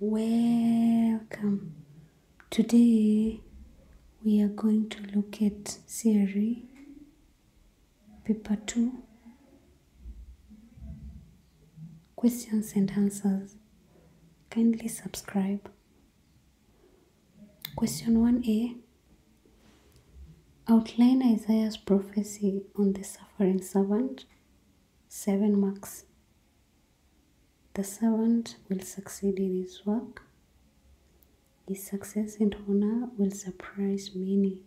Welcome. Today we are going to look at C.R.E. paper 2 questions and answers. Kindly subscribe. Question 1a. Outline Isaiah's prophecy on the suffering servant. 7 marks. The servant will succeed in his work. His success and honor will surprise many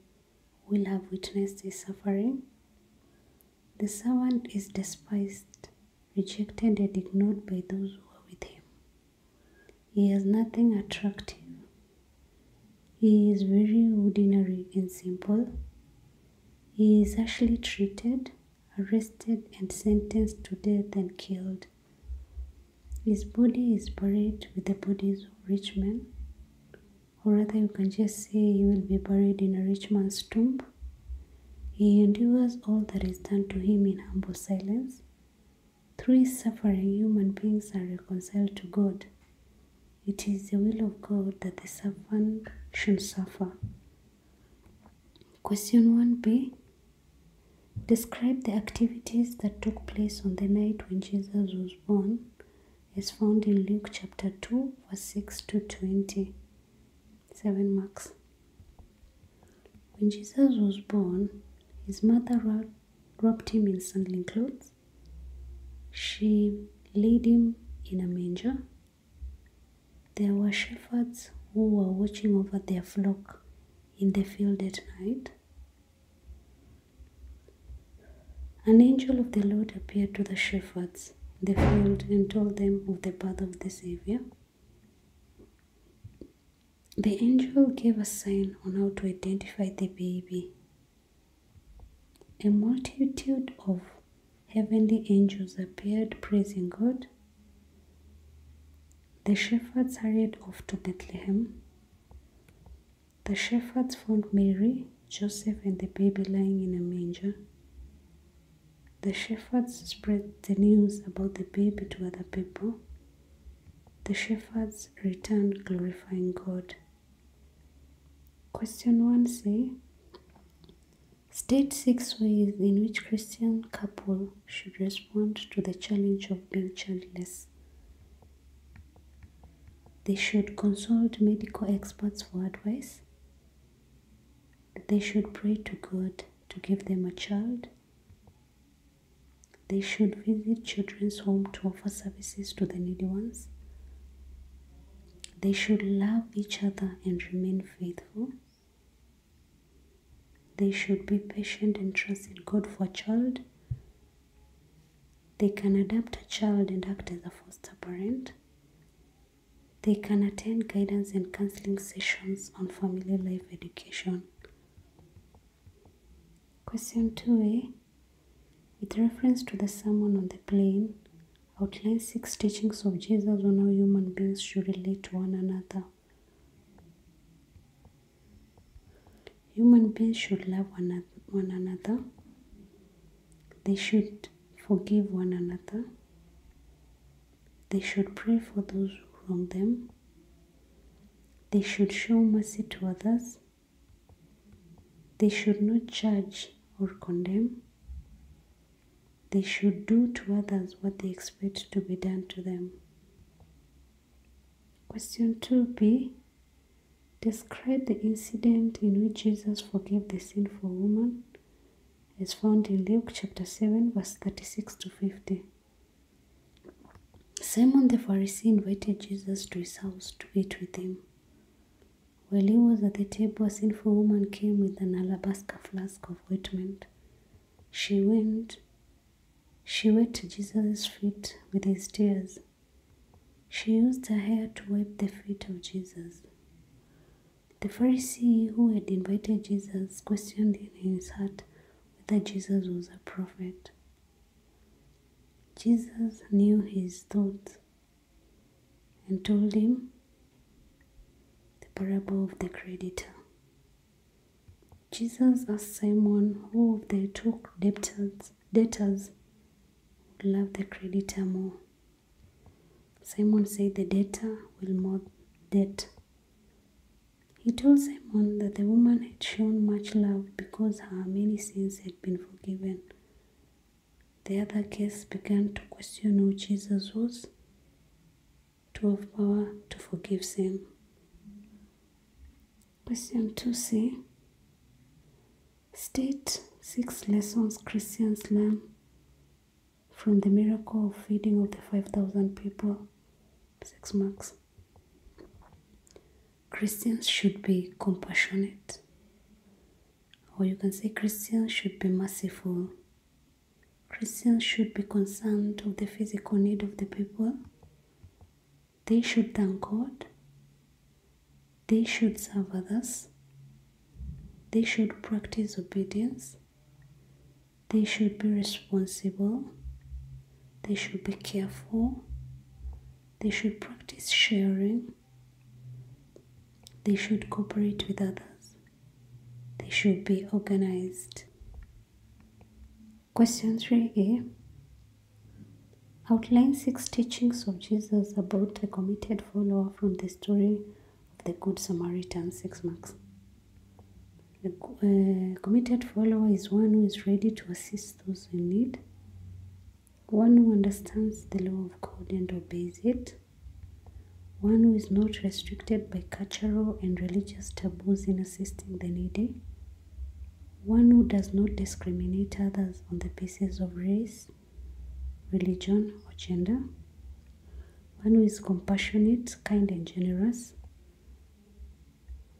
who will have witnessed his suffering. The servant is despised, rejected, and ignored by those who are with him. He has nothing attractive. He is very ordinary and simple. He is harshly treated, arrested, and sentenced to death and killed. His body is buried with the bodies of rich men. Or rather, you can just say he will be buried in a rich man's tomb. He endures all that is done to him in humble silence. Through his suffering, human beings are reconciled to God. It is the will of God that the servant should suffer. Question 1b. Describe the activities that took place on the night when Jesus was born, as found in Luke chapter 2, verse 6 to 20. 7 marks. When Jesus was born, his mother wrapped him in swaddling clothes. She laid him in a manger. There were shepherds who were watching over their flock in the field at night. An angel of the Lord appeared to the shepherds in the field and told them of the birth of the Savior. The angel gave a sign on how to identify the baby. A multitude of heavenly angels appeared, praising God. The shepherds hurried off to Bethlehem. The shepherds found Mary, Joseph, and the baby lying in a manger. The shepherds spread the news about the baby to other people. The shepherds returned glorifying God. Question 1c. State 6 ways in which Christian couple should respond to the challenge of being childless. They should consult medical experts for advice. They should pray to God to give them a child. They should visit children's home to offer services to the needy ones. They should love each other and remain faithful. They should be patient and trust in God for a child. They can adopt a child and act as a foster parent. They can attend guidance and counseling sessions on family life education. Question 2a. With reference to the Sermon on the Plain, outline 6 teachings of Jesus on how human beings should relate to one another. Human beings should love one another. They should forgive one another. They should pray for those who wrong them. They should show mercy to others. They should not judge or condemn. They should do to others what they expect to be done to them. Question 2b. Describe the incident in which Jesus forgave the sinful woman as found in Luke chapter 7 verse 36 to 50. Simon the Pharisee invited Jesus to his house to eat with him. While he was at the table, a sinful woman came with an alabaster flask of ointment. She wet Jesus' feet with his tears. She used her hair to wipe the feet of Jesus. The Pharisee who had invited Jesus questioned in his heart whether Jesus was a prophet. Jesus knew his thoughts and told him the parable of the creditor. Jesus asked Simon who of the two debtors would love the creditor more. Simon said the debtor will more debt. He told Simon that the woman had shown much love because her many sins had been forgiven. The other guests began to question who Jesus was to have power to forgive sin. Question 2c. State 6 lessons Christians learn from the miracle of feeding of the 5,000 people. 6 marks. Christians should be compassionate. Or you can say Christians should be merciful. Christians should be concerned of the physical need of the people. They should thank God. They should serve others. They should practice obedience. They should be responsible. They should be careful. They should practice sharing. They should cooperate with others. They should be organized. Question 3a. Outline 6 teachings of Jesus about the committed follower from the story of the Good Samaritan. 6 marks. The committed follower is one who is ready to assist those in need, one who understands the law of God and obeys it, one who is not restricted by cultural and religious taboos in assisting the needy, one who does not discriminate others on the basis of race, religion, or gender, one who is compassionate, kind, and generous,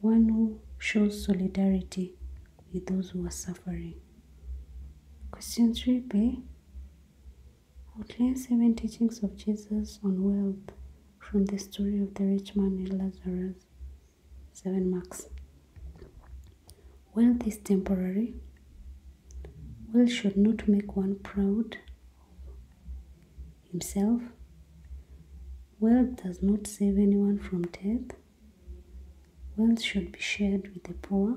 one who shows solidarity with those who are suffering. Question 3b. Outline 7 teachings of Jesus on wealth from the story of the rich man and Lazarus. 7 marks. Wealth is temporary. Wealth should not make one proud of himself. Wealth does not save anyone from death. Wealth should be shared with the poor.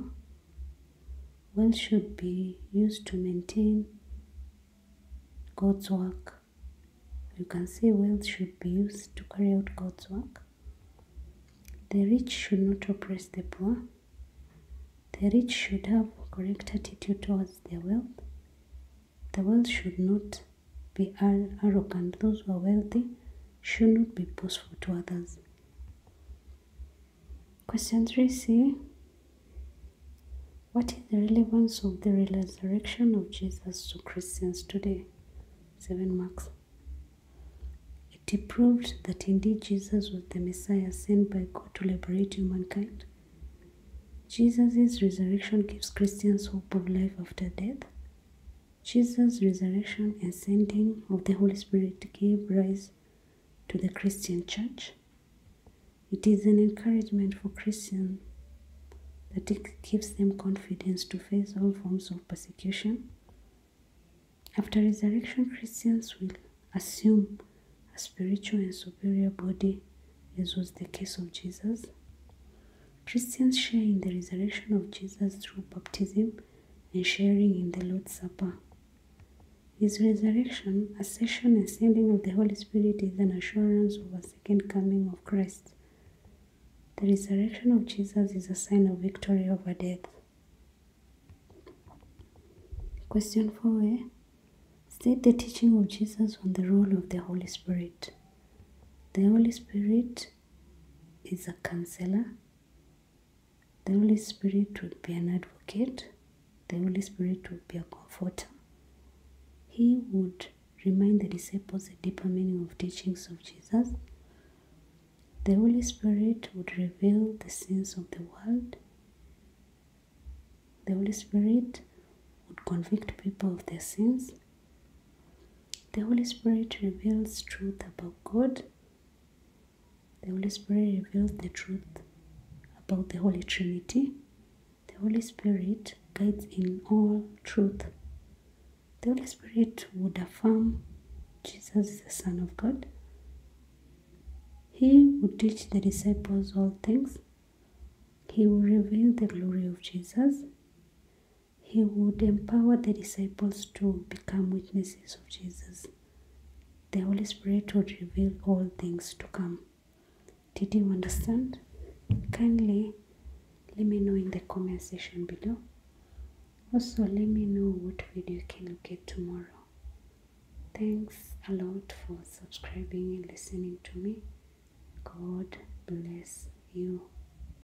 Wealth should be used to maintain God's work. You can say wealth should be used to carry out God's work. The rich should not oppress the poor. The rich should have a correct attitude towards their wealth. The wealth should not be arrogant. Those who are wealthy should not be boastful to others. Question 3c. What is the relevance of the resurrection of Jesus to Christians today? 7 marks. It proved that indeed Jesus was the Messiah sent by God to liberate humankind. Jesus' resurrection gives Christians hope of life after death. Jesus' resurrection and sending of the Holy Spirit gave rise to the Christian church. It is an encouragement for Christians that it gives them confidence to face all forms of persecution. After resurrection, Christians will assume a spiritual and superior body, as was the case of Jesus. Christians share in the resurrection of Jesus through baptism and sharing in the Lord's Supper. His resurrection, ascension, and sending of the Holy Spirit is an assurance of a second coming of Christ. The resurrection of Jesus is a sign of victory over death. Question 4a. State the teaching of Jesus on the role of the Holy Spirit. The Holy Spirit is a counselor. The Holy Spirit would be an advocate. The Holy Spirit would be a comforter. He would remind the disciples the deeper meaning of teachings of Jesus. The Holy Spirit would reveal the sins of the world. The Holy Spirit would convict people of their sins. The Holy Spirit reveals truth about God. The Holy Spirit reveals the truth about the Holy Trinity. The Holy Spirit guides in all truth. The Holy Spirit would affirm Jesus is the Son of God. He would teach the disciples all things. He would reveal the glory of Jesus. He would empower the disciples to become witnesses of Jesus. The Holy Spirit would reveal all things to come. Did you understand? kindly let me know in the comment section below. Also let me know what video you can look at tomorrow. Thanks a lot for subscribing and listening to me. God bless you.